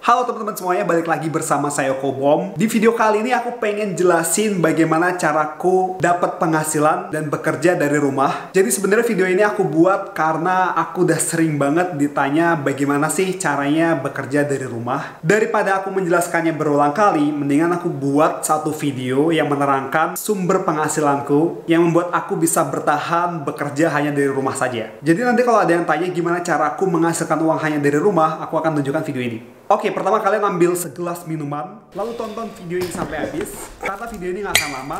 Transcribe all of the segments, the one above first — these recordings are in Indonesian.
Halo teman-teman semuanya, balik lagi bersama saya Yoko Bomb. Di video kali ini aku pengen jelasin bagaimana caraku dapat penghasilan dan bekerja dari rumah. Jadi sebenarnya video ini aku buat karena aku udah sering banget ditanya bagaimana sih caranya bekerja dari rumah. Daripada aku menjelaskannya berulang kali, mendingan aku buat satu video yang menerangkan sumber penghasilanku yang membuat aku bisa bertahan bekerja hanya dari rumah saja. Jadi nanti kalau ada yang tanya gimana caraku menghasilkan uang hanya dari rumah, aku akan tunjukkan video ini. Oke, pertama kalian ambil segelas minuman, lalu tonton video ini sampai habis, karena video ini nggak akan lama.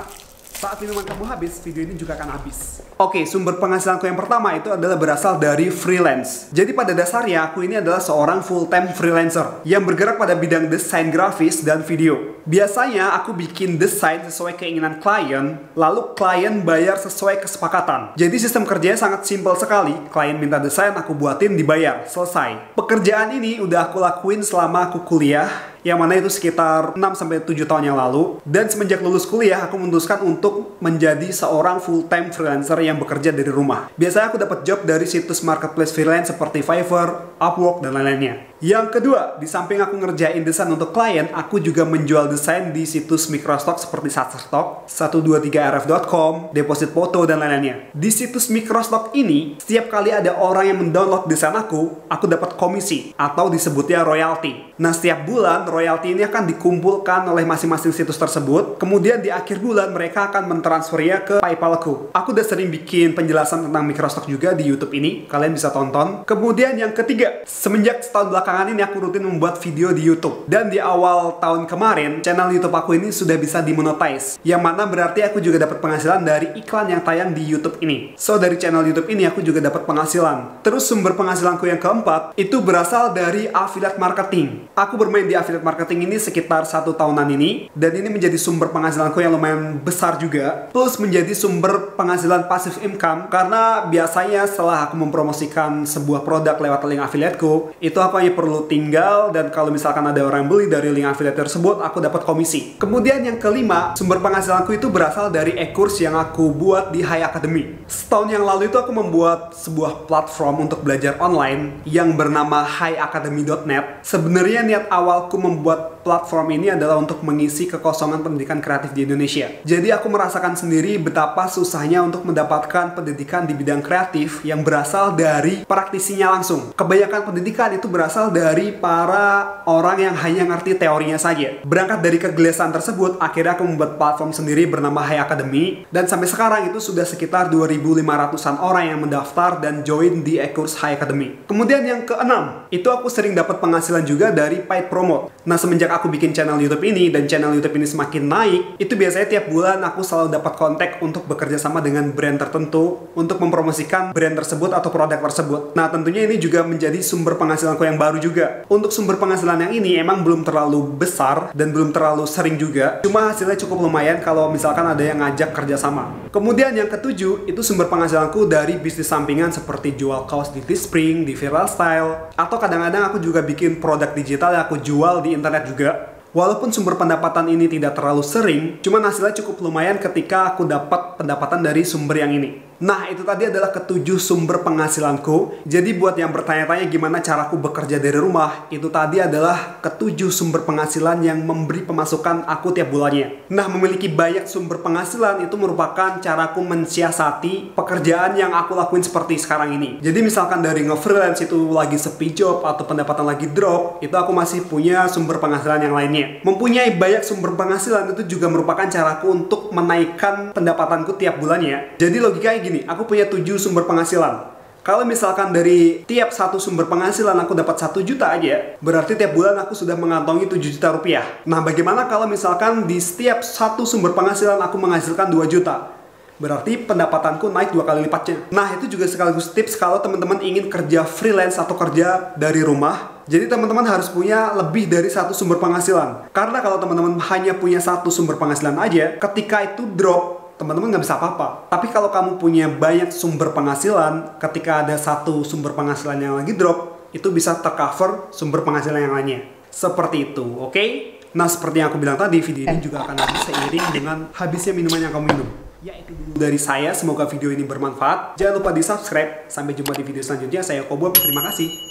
Saat minuman kamu habis, video ini juga akan habis. Oke, sumber penghasilanku yang pertama itu adalah berasal dari freelance. Jadi pada dasarnya aku ini adalah seorang full-time freelancer yang bergerak pada bidang desain grafis dan video. Biasanya aku bikin desain sesuai keinginan klien, lalu klien bayar sesuai kesepakatan. Jadi sistem kerjanya sangat simpel sekali. Klien minta desain, aku buatin, dibayar, selesai. Pekerjaan ini udah aku lakuin selama aku kuliah, yang mana itu sekitar 6-7 tahun yang lalu. Dan semenjak lulus kuliah, aku memutuskan untuk menjadi seorang full-time freelancer yang bekerja dari rumah. Biasanya aku dapat job dari situs marketplace freelance seperti Fiverr, Upwork, dan lain-lainnya. Yang kedua, di samping aku ngerjain desain untuk klien, aku juga menjual desain di situs microstock seperti Satsertok, 123rf.com, deposit foto, dan lain-lainnya. Di situs microstock ini, setiap kali ada orang yang mendownload desain aku dapat komisi atau disebutnya royalti. Nah, setiap bulan royalti ini akan dikumpulkan oleh masing-masing situs tersebut. Kemudian di akhir bulan mereka akan mentransfernya ke Paypalku. Aku udah sering bikin penjelasan tentang microstock juga di YouTube ini, kalian bisa tonton. Kemudian yang ketiga, semenjak setahun belakang ini aku rutin membuat video di YouTube, dan di awal tahun kemarin channel YouTube aku ini sudah bisa dimonetize, yang mana berarti aku juga dapat penghasilan dari iklan yang tayang di YouTube ini. So dari channel YouTube ini aku juga dapat penghasilan. Terus sumber penghasilanku yang keempat itu berasal dari affiliate marketing. Aku bermain di affiliate marketing ini sekitar 1 tahunan ini, dan ini menjadi sumber penghasilanku yang lumayan besar juga, plus menjadi sumber penghasilan passive income, karena biasanya setelah aku mempromosikan sebuah produk lewat link affiliateku, itu aku hanya perlu tinggal, dan kalau misalkan ada orang beli dari link affiliate tersebut, aku dapat komisi. Kemudian yang kelima, sumber penghasilanku itu berasal dari e-course yang aku buat di High Academy. Setahun yang lalu itu aku membuat sebuah platform untuk belajar online yang bernama highacademy.net. Sebenarnya niat awalku membuat platform ini adalah untuk mengisi kekosongan pendidikan kreatif di Indonesia. Jadi aku merasakan sendiri betapa susahnya untuk mendapatkan pendidikan di bidang kreatif yang berasal dari praktisinya langsung. Kebanyakan pendidikan itu berasal dari para orang yang hanya ngerti teorinya saja. Berangkat dari kegelisahan tersebut, akhirnya aku membuat platform sendiri bernama High Academy, dan sampai sekarang itu sudah sekitar 2.500-an orang yang mendaftar dan join di e-course High Academy. Kemudian yang keenam, itu aku sering dapat penghasilan juga dari paid promote. Nah, semenjak aku bikin channel YouTube ini dan channel YouTube ini semakin naik, itu biasanya tiap bulan aku selalu dapat kontak untuk bekerja sama dengan brand tertentu untuk mempromosikan brand tersebut atau produk tersebut. Nah, tentunya ini juga menjadi sumber penghasilanku yang baru juga. Untuk sumber penghasilan yang ini emang belum terlalu besar dan belum terlalu sering juga, cuma hasilnya cukup lumayan kalau misalkan ada yang ngajak kerjasama. Kemudian yang ketujuh, itu sumber penghasilanku dari bisnis sampingan seperti jual kaos di T-Spring, di Viral Style, atau kadang-kadang aku juga bikin produk digital yang aku jual di internet juga. Walaupun sumber pendapatan ini tidak terlalu sering, cuman hasilnya cukup lumayan ketika aku dapat pendapatan dari sumber yang ini. Nah, itu tadi adalah ketujuh sumber penghasilanku. Jadi buat yang bertanya-tanya gimana caraku bekerja dari rumah, itu tadi adalah ketujuh sumber penghasilan yang memberi pemasukan aku tiap bulannya. Nah, memiliki banyak sumber penghasilan itu merupakan caraku mensiasati pekerjaan yang aku lakuin seperti sekarang ini. Jadi misalkan dari nge-freelance itu lagi sepi job atau pendapatan lagi drop, itu aku masih punya sumber penghasilan yang lainnya. Mempunyai banyak sumber penghasilan itu juga merupakan caraku untuk menaikkan pendapatanku tiap bulannya. Jadi logikanya gini, aku punya 7 sumber penghasilan. Kalau misalkan dari tiap satu sumber penghasilan aku dapat 1 juta aja, berarti tiap bulan aku sudah mengantongi 7 juta rupiah. Nah, bagaimana kalau misalkan di setiap satu sumber penghasilan aku menghasilkan 2 juta? Berarti pendapatanku naik 2 kali lipatnya. Nah, itu juga sekaligus tips kalau teman-teman ingin kerja freelance atau kerja dari rumah. Jadi teman-teman harus punya lebih dari 1 sumber penghasilan. Karena kalau teman-teman hanya punya 1 sumber penghasilan aja, ketika itu drop, teman-teman nggak bisa apa-apa. Tapi kalau kamu punya banyak sumber penghasilan, ketika ada 1 sumber penghasilan yang lagi drop, itu bisa tercover sumber penghasilan yang lainnya. Seperti itu, oke? Nah, seperti yang aku bilang tadi, video ini juga akan habis seiring dengan habisnya minuman yang kamu minum. Ya, itu dulu dari saya. Semoga video ini bermanfaat. Jangan lupa di-subscribe. Sampai jumpa di video selanjutnya. Saya Yoko Bomb. Terima kasih.